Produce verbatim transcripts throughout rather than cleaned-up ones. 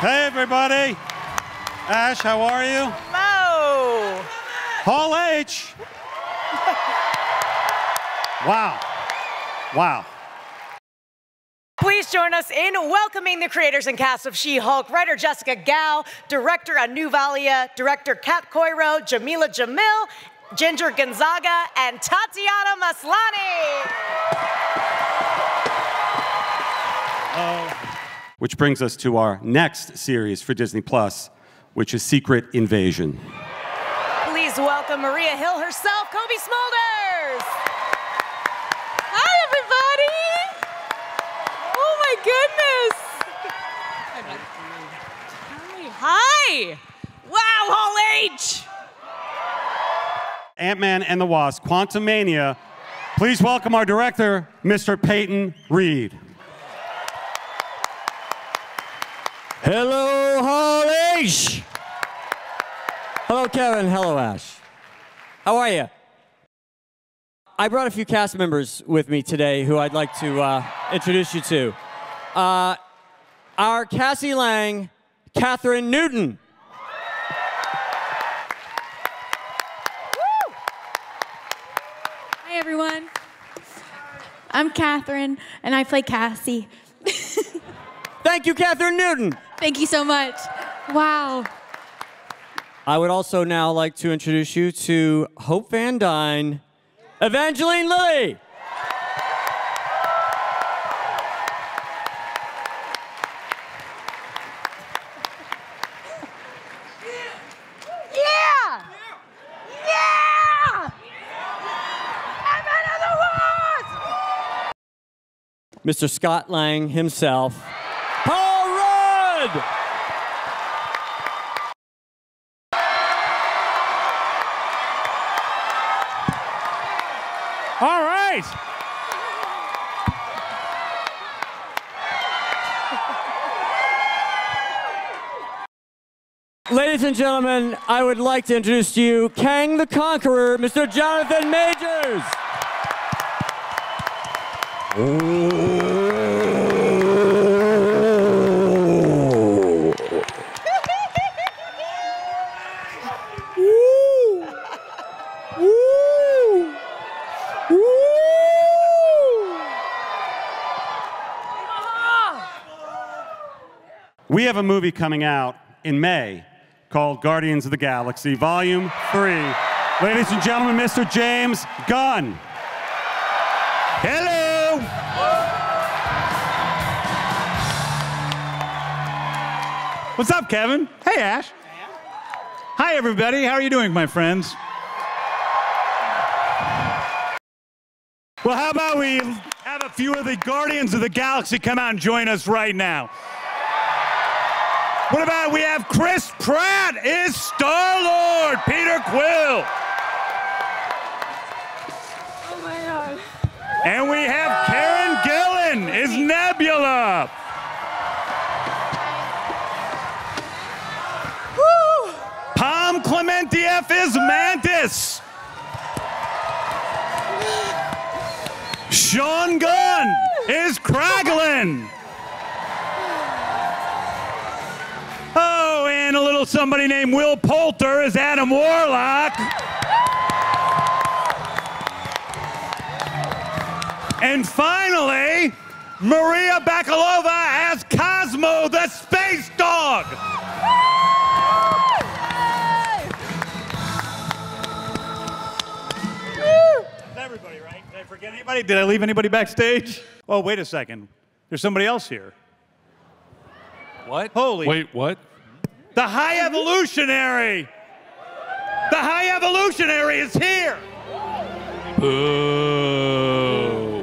Hey, everybody. Ash, how are you? Hello. Hall H. Wow. Wow. Please join us in welcoming the creators and cast of She-Hulk, writer Jessica Gao, director Anu Valia, director Kat Koiro, Jamila Jamil, Ginger Gonzaga, and Tatiana Maslany. Uh, which brings us to our next series for Disney Plus, which is Secret Invasion. Please welcome Maria Hill herself, Cobie Smulders. Hi, everybody. Goodness! Hi! Wow, Hall H! Ant-Man and the Wasp: Quantumania. Please welcome our director, Mister Peyton Reed. Hello, Hall H! Hello, Karen. Hello, Ash. How are you? I brought a few cast members with me today who I'd like to uh, introduce you to. Uh, our Cassie Lang, Catherine Newton. Woo! Hi, everyone. I'm Catherine, and I play Cassie. Thank you, Catherine Newton. Thank you so much. Wow. I would also now like to introduce you to Hope Van Dyne, Evangeline Lilly. Mister Scott Lang himself, Paul Rudd! All right! Ladies and gentlemen, I would like to introduce to you Kang the Conqueror, Mister Jonathan Majors! Ooh. We have a movie coming out in May called Guardians of the Galaxy, Volume three. Ladies and gentlemen, Mister James Gunn. Hello! What's up, Kevin? Hey, Ash. Hi, everybody. How are you doing, my friends? Well, how about we have a few of the Guardians of the Galaxy come out and join us right now? What about we have Chris Pratt is Star-Lord, Peter Quill. Oh my God. And we have Karen Gillan is Nebula. Woo. Pam Clemente F. is Mantis. Sean Gunn is Kraglin. And a little somebody named Will Poulter is Adam Warlock. And finally, Maria Bakalova as Cosmo the Space Dog. That's everybody, right? Did I forget anybody? Did I leave anybody backstage? Oh, wait a second. There's somebody else here. What? Holy. Wait, what? The High Evolutionary! The High Evolutionary is here! Boo!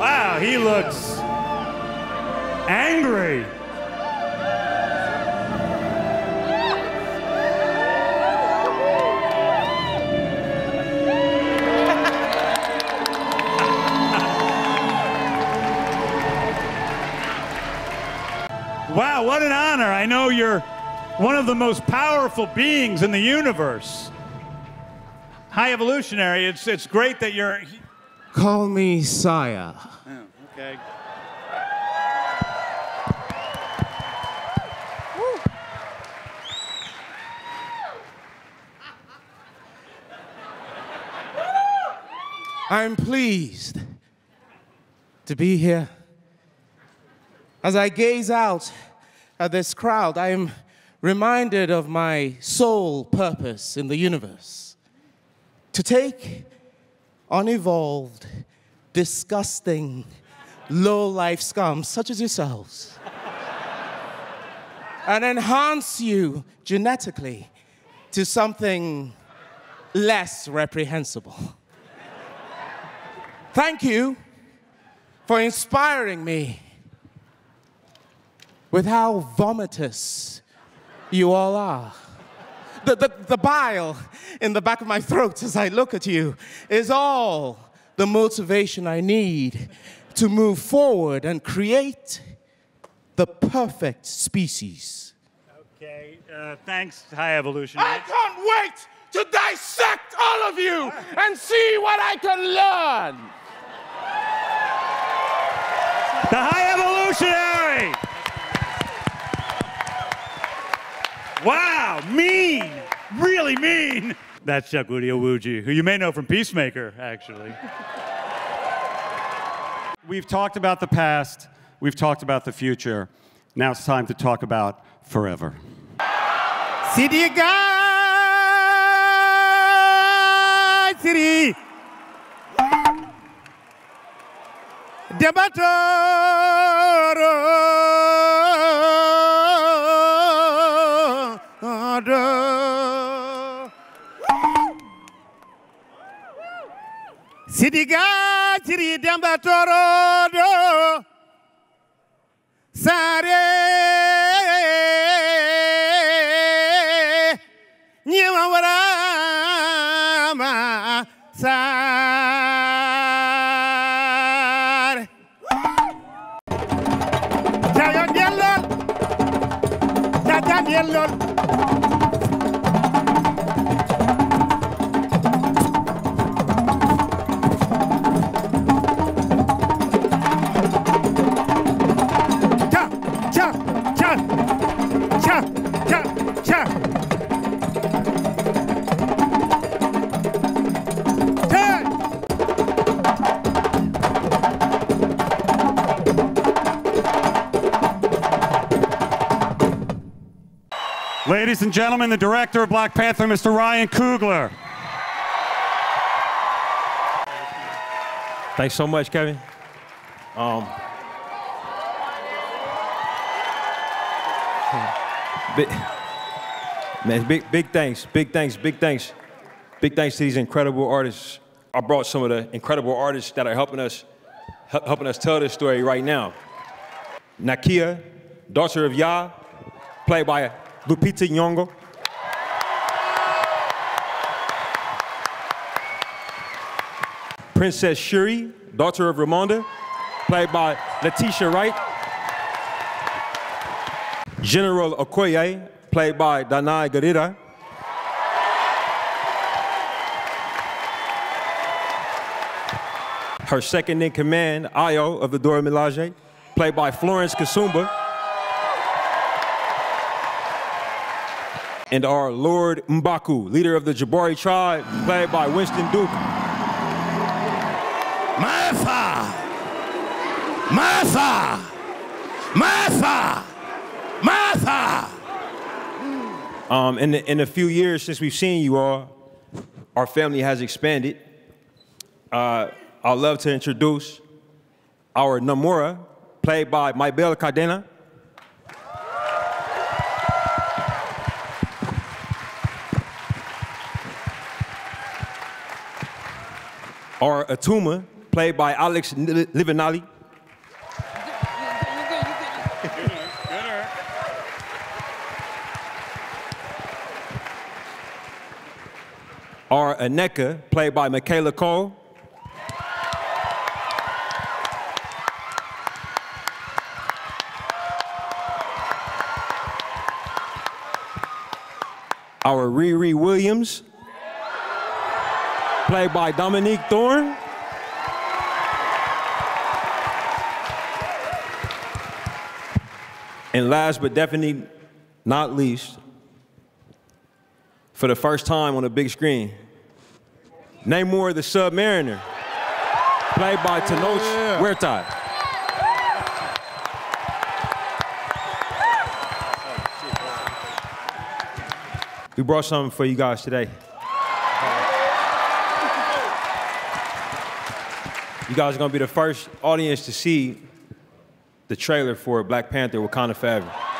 Wow, he looks angry. Wow, what an honor. I know you're one of the most powerful beings in the universe. High evolutionary, it's, it's great that you're... Call me Saya. Oh, okay. I'm pleased to be here. As I gaze out at this crowd, I am reminded of my sole purpose in the universe: to take unevolved, disgusting, low-life scum such as yourselves and enhance you genetically to something less reprehensible. Thank you for inspiring me with how vomitous you all are. The, the, the bile in the back of my throat as I look at you is all the motivation I need to move forward and create the perfect species. Okay, uh, thanks, High Evolution. I can't wait to dissect all of you and see what I can learn. The High Evolutionary! Wow, mean, really mean. That's Chuck Woody Wuji, who you may know from Peacemaker, actually. We've talked about the past, we've talked about the future. Now it's time to talk about forever. City guy, city. Sidiga Siri Dembatoro Sare Niwama Lord. Ladies and gentlemen, the director of Black Panther, Mister Ryan Coogler. Thanks so much, Kevin. Um, big, man, big, big thanks, big thanks, big thanks. Big thanks to these incredible artists. I brought some of the incredible artists that are helping us, helping us tell this story right now. Nakia, daughter of Yah, played by Lupita Nyong'o. Princess Shuri, daughter of Ramonda, played by Letitia Wright. General Okoye, played by Danai Gurira. Her second in command, Ayo of the Dora Milaje, played by Florence Kasumba. And our Lord M'Baku, leader of the Jabari tribe, played by Winston Duke. Martha! Martha! Martha! Martha! Um, in, the, in a few years since we've seen you all, our family has expanded. Uh, I'd love to introduce our Namora, played by Maibel Cardena. Or Atuma, played by Alex Livinalli. Or Aneka, played by Michaela Cole. our Riri Williams, played by Dominique Thorne. And last but definitely not least, for the first time on the big screen, Namor the Submariner, played by Tenoch yeah. Huerta. We brought something for you guys today. You guys are gonna be the first audience to see the trailer for Black Panther: Wakanda Forever.